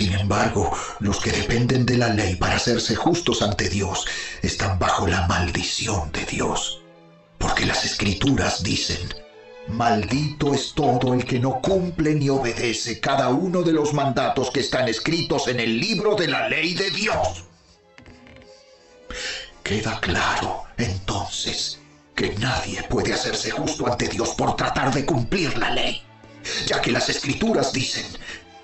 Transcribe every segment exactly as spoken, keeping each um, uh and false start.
Sin embargo, los que dependen de la ley para hacerse justos ante Dios están bajo la maldición de Dios, porque las Escrituras dicen: maldito es todo el que no cumple ni obedece cada uno de los mandatos que están escritos en el libro de la ley de Dios. Queda claro, entonces, que nadie puede hacerse justo ante Dios por tratar de cumplir la ley, ya que las Escrituras dicen: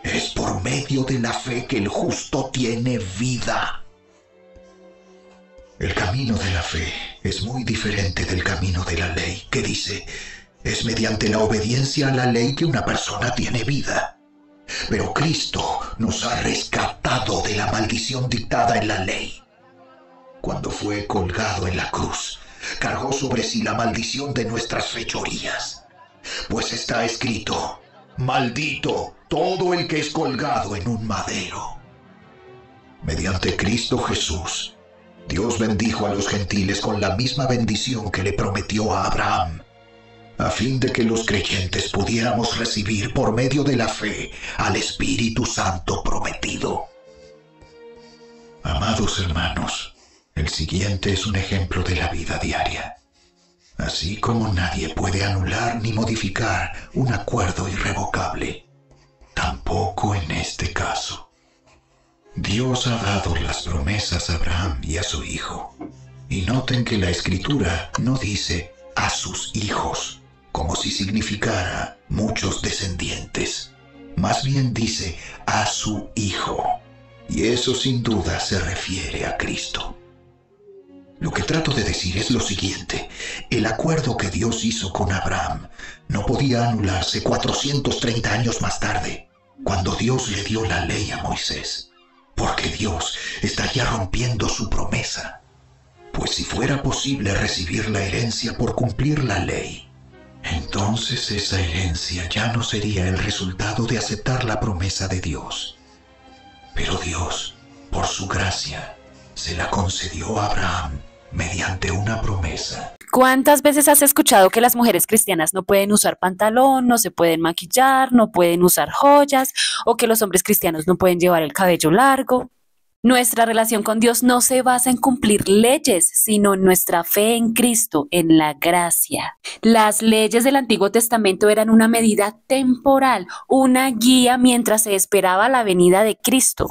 es por medio de la fe que el justo tiene vida. El camino de la fe es muy diferente del camino de la ley, que dice: es mediante la obediencia a la ley que una persona tiene vida. Pero Cristo nos ha rescatado de la maldición dictada en la ley. Cuando fue colgado en la cruz, cargó sobre sí la maldición de nuestras fechorías. Pues está escrito: maldito todo el que es colgado en un madero. Mediante Cristo Jesús, Dios bendijo a los gentiles con la misma bendición que le prometió a Abraham, a fin de que los creyentes pudiéramos recibir por medio de la fe al Espíritu Santo prometido. Amados hermanos, el siguiente es un ejemplo de la vida diaria. Así como nadie puede anular ni modificar un acuerdo irrevocable, tampoco en este caso. Dios ha dado las promesas a Abraham y a su hijo. Y noten que la Escritura no dice a sus hijos, como si significara muchos descendientes. Más bien dice a su Hijo, y eso sin duda se refiere a Cristo. Lo que trato de decir es lo siguiente: el acuerdo que Dios hizo con Abraham no podía anularse cuatrocientos treinta años más tarde, cuando Dios le dio la ley a Moisés, porque Dios estaría rompiendo su promesa. Pues si fuera posible recibir la herencia por cumplir la ley, entonces esa herencia ya no sería el resultado de aceptar la promesa de Dios. Pero Dios, por su gracia, se la concedió a Abraham mediante una promesa. ¿Cuántas veces has escuchado que las mujeres cristianas no pueden usar pantalón, no se pueden maquillar, no pueden usar joyas, o que los hombres cristianos no pueden llevar el cabello largo? Nuestra relación con Dios no se basa en cumplir leyes, sino en nuestra fe en Cristo, en la gracia. Las leyes del Antiguo Testamento eran una medida temporal, una guía mientras se esperaba la venida de Cristo.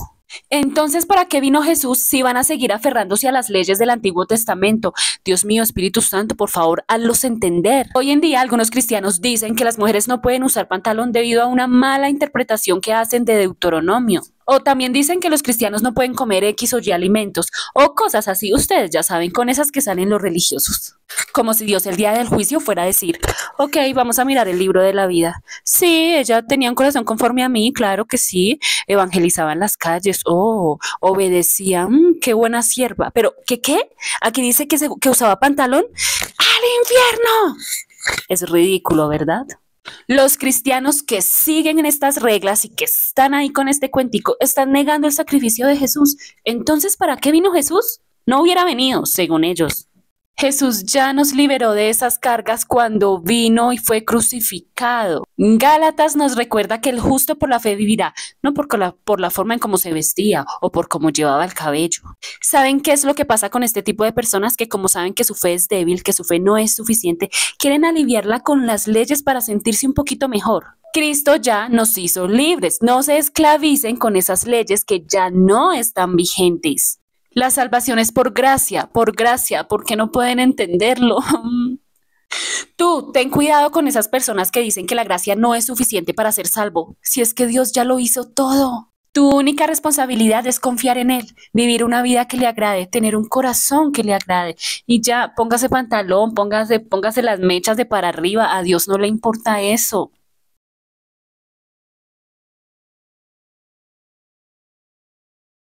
Entonces, ¿para qué vino Jesús si van a seguir aferrándose a las leyes del Antiguo Testamento? Dios mío, Espíritu Santo, por favor, hazlos entender. Hoy en día algunos cristianos dicen que las mujeres no pueden usar pantalón debido a una mala interpretación que hacen de Deuteronomio. O también dicen que los cristianos no pueden comer X o Y alimentos, o cosas así, ustedes ya saben, con esas que salen los religiosos. Como si Dios el día del juicio fuera a decir: ok, vamos a mirar el libro de la vida. Sí, ella tenía un corazón conforme a mí, claro que sí, evangelizaba en las calles, oh, obedecía, mm, qué buena sierva. Pero, ¿qué qué? Aquí dice que, se, que usaba pantalón. ¡Al infierno! Es ridículo, ¿verdad? Los cristianos que siguen en estas reglas y que están ahí con este cuentico están negando el sacrificio de Jesús. Entonces, ¿para qué vino Jesús? No hubiera venido, según ellos. Jesús ya nos liberó de esas cargas cuando vino y fue crucificado. Gálatas nos recuerda que el justo por la fe vivirá, no por la, por la forma en cómo se vestía o por cómo llevaba el cabello. ¿Saben qué es lo que pasa con este tipo de personas que, como saben que su fe es débil, que su fe no es suficiente, quieren aliviarla con las leyes para sentirse un poquito mejor? Cristo ya nos hizo libres. No se esclavicen con esas leyes que ya no están vigentes. La salvación es por gracia, por gracia, porque no pueden entenderlo. Tú, ten cuidado con esas personas que dicen que la gracia no es suficiente para ser salvo, si es que Dios ya lo hizo todo. Tu única responsabilidad es confiar en Él, vivir una vida que le agrade, tener un corazón que le agrade. Y ya, póngase pantalón, póngase, póngase las mechas de para arriba, a Dios no le importa eso.